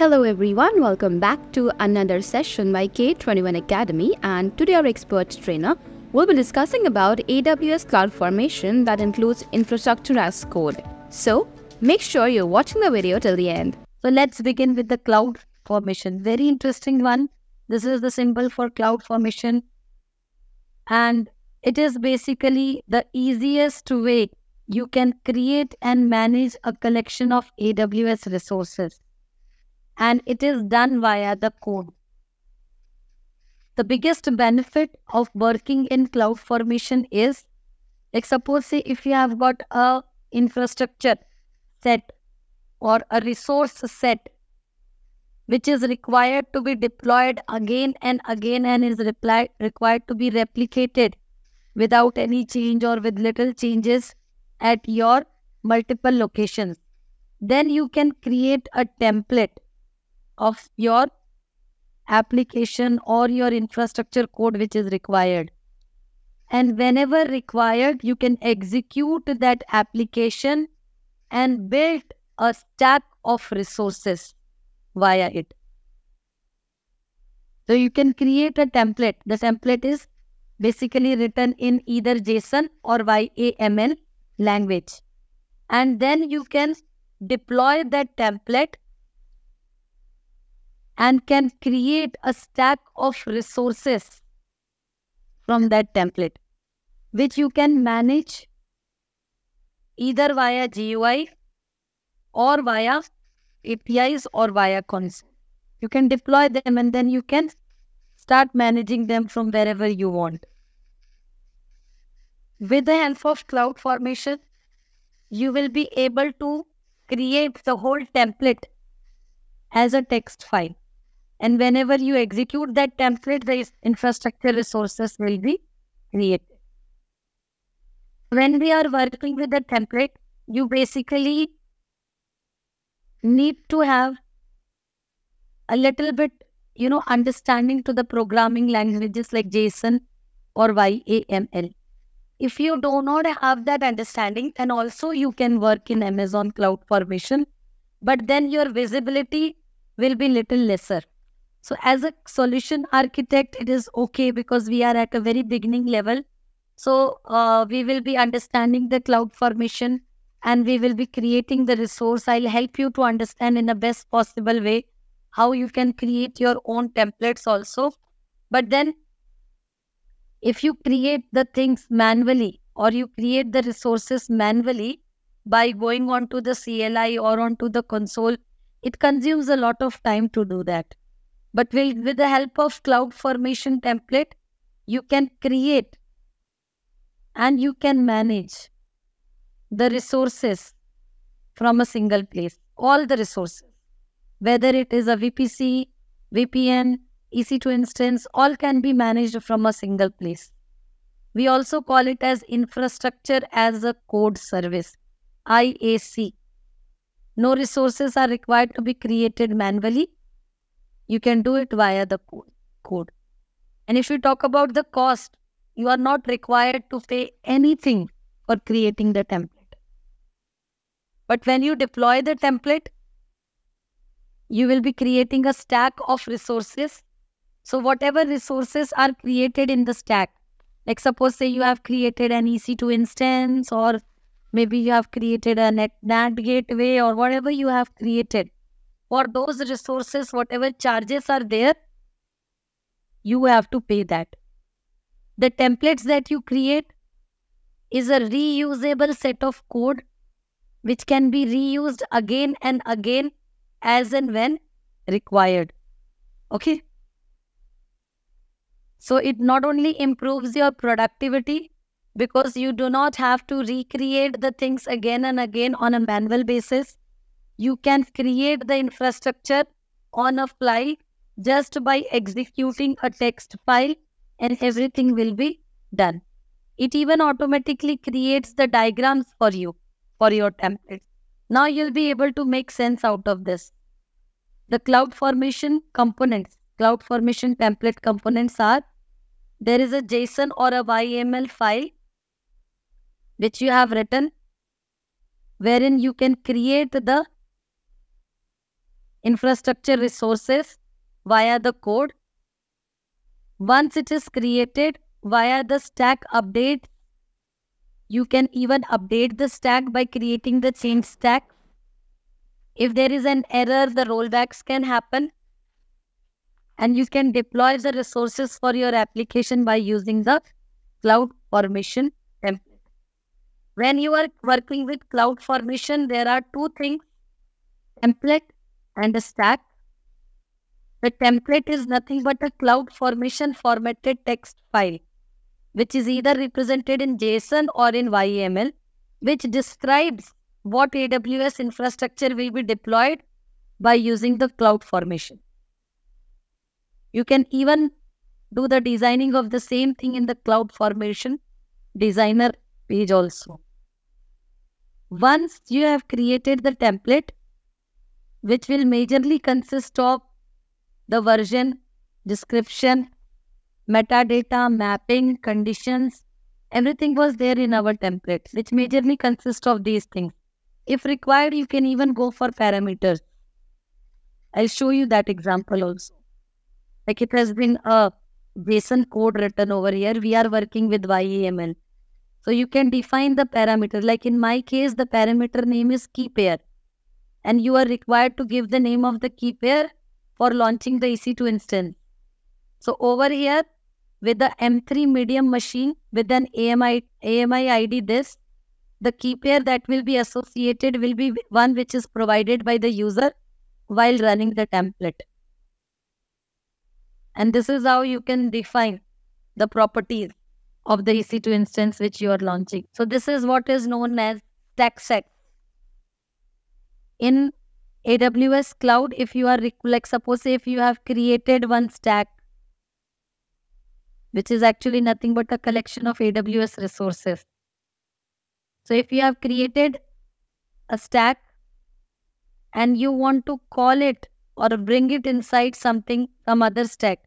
Hello everyone, welcome back to another session by K21 Academy, and today our expert trainer will be discussing about AWS CloudFormation that includes infrastructure as code. So make sure you're watching the video till the end. So let's begin with the CloudFormation, very interesting one. This is the symbol for CloudFormation, and it is basically the easiest way you can create and manage a collection of AWS resources. And it is done via the code. The biggest benefit of working in CloudFormation is, like suppose say if you have got a infrastructure set or a resource set which is required to be deployed again and again and is required to be replicated without any change or with little changes at your multiple locations, then you can create a template of your application or your infrastructure code which is required. And whenever required, you can execute that application and build a stack of resources via it. So you can create a template. The template is basically written in either JSON or YAML language. And then you can deploy that template and can create a stack of resources from that template, which you can manage either via GUI or via APIs or via console. You can deploy them and then you can start managing them from wherever you want. With the help of CloudFormation, you will be able to create the whole template as a text file. And whenever you execute that template, the infrastructure resources will be created. When we are working with the template, you basically need to have a little bit, understanding to the programming languages like JSON or YAML. If you do not have that understanding, and also you can work in Amazon CloudFormation, but then your visibility will be little lesser. So as a solution architect, it is okay because we are at a very beginning level. So we will be understanding the CloudFormation and we will be creating the resource. I'll help you to understand in the best possible way how you can create your own templates also. But then if you create the things manually or you create the resources manually by going onto the CLI or onto the console, it consumes a lot of time to do that. But with the help of CloudFormation template, you can create and you can manage the resources from a single place, all the resources, whether it is a VPC, VPN, EC2 instance, all can be managed from a single place. We also call it as infrastructure as a code service, IAC. No resources are required to be created manually. You can do it via the code. And if you talk about the cost, you are not required to pay anything for creating the template. But when you deploy the template, you will be creating a stack of resources. So whatever resources are created in the stack, like suppose say you have created an EC2 instance, or maybe you have created a NAT gateway, or whatever you have created. For those resources, whatever charges are there, you have to pay that. The templates that you create is a reusable set of code which can be reused again and again as and when required. Okay. So it not only improves your productivity because you do not have to recreate the things again and again on a manual basis. You can create the infrastructure on a fly just by executing a text file and everything will be done. It even automatically creates the diagrams for you, for your templates. Now you'll be able to make sense out of this. The CloudFormation components, CloudFormation template components are, there is a JSON or a YAML file which you have written wherein you can create the infrastructure resources via the code. Once it is created via the stack update, you can even update the stack by creating the change stack. If there is an error, the rollbacks can happen. And you can deploy the resources for your application by using the CloudFormation template. When you are working with CloudFormation, there are two things: template and a stack. The template is nothing but a CloudFormation formatted text file, which is either represented in JSON or in YAML, which describes what AWS infrastructure will be deployed by using the CloudFormation. You can even do the designing of the same thing in the CloudFormation designer page also. Once you have created the template, which will majorly consist of the version, description, metadata, mapping, conditions, everything was there in our templates, which majorly consists of these things. If required, you can even go for parameters. I'll show you that example also. Like it has been a JSON code written over here. We are working with YAML. So you can define the parameter. Like in my case, the parameter name is key pair. And you are required to give the name of the key pair for launching the EC2 instance. So over here, with the M3 medium machine, with an AMI ID this, the key pair that will be associated will be one which is provided by the user while running the template. And this is how you can define the properties of the EC2 instance which you are launching. So this is what is known as StackSet. In AWS Cloud, if you are, like suppose if you have created one stack, which is actually nothing but a collection of AWS resources. So if you have created a stack and you want to call it or bring it inside something, some other stack,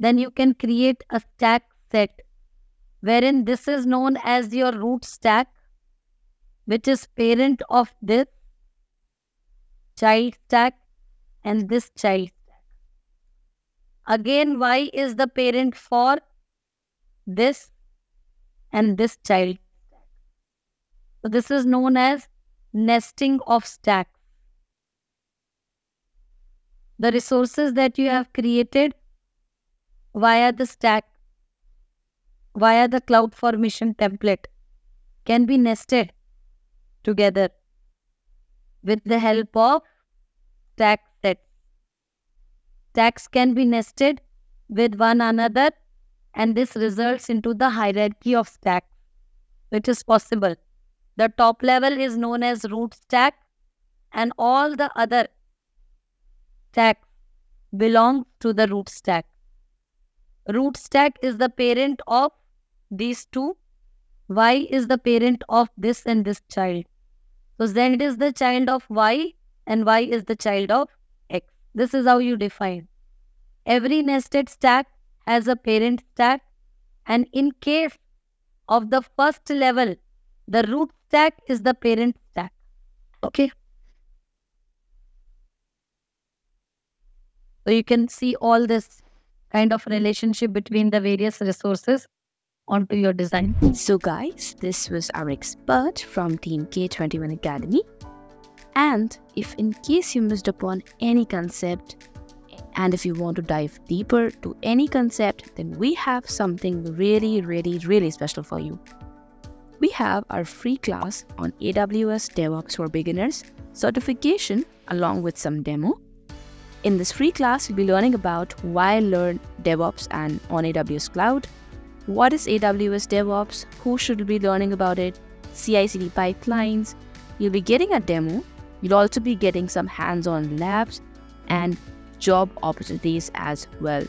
then you can create a stack set, wherein this is known as your root stack, which is parent of this child stack and this child stack. Again, Y is the parent for this and this child stack. So this is known as nesting of stacks. The resources that you have created via the stack, via the CloudFormation template, can be nested together with the help of stack sets. Stacks can be nested with one another, and this results into the hierarchy of stacks, which is possible. The top level is known as root stack, and all the other stack belongs to the root stack. Root stack is the parent of these two. Y is the parent of this and this child. So Z is the child of Y and Y is the child of X. This is how you define. Every nested stack has a parent stack, and in case of the first level, the root stack is the parent stack. Okay. So you can see all this kind of relationship between the various resources onto your design. So guys, this was our expert from Team K21 Academy. And if in case you missed upon any concept, and if you want to dive deeper to any concept, then we have something really special for you. We have our free class on AWS DevOps for Beginners certification along with some demo. In this free class, we'll be learning about why learn DevOps and on AWS Cloud, what is AWS DevOps, who should be learning about it, CICD pipelines. You'll be getting a demo. You'll also be getting some hands-on labs and job opportunities as well.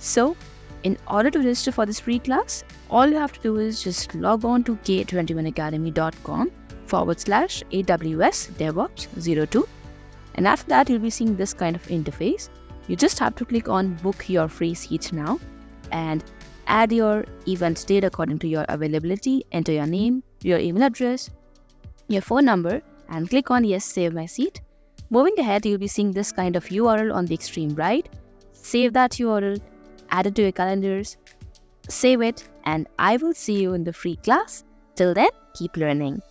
So, in order to register for this free class, all you have to do is just log on to k21academy.com/AWS DevOps02. And after that, you'll be seeing this kind of interface. You just have to click on book your free seat now and add your event date according to your availability. Enter your name, your email address, your phone number, and click on yes, save my seat. Moving ahead, you'll be seeing this kind of URL on the extreme right. Save that URL, add it to your calendars, save it, and I will see you in the free class. Till then, keep learning.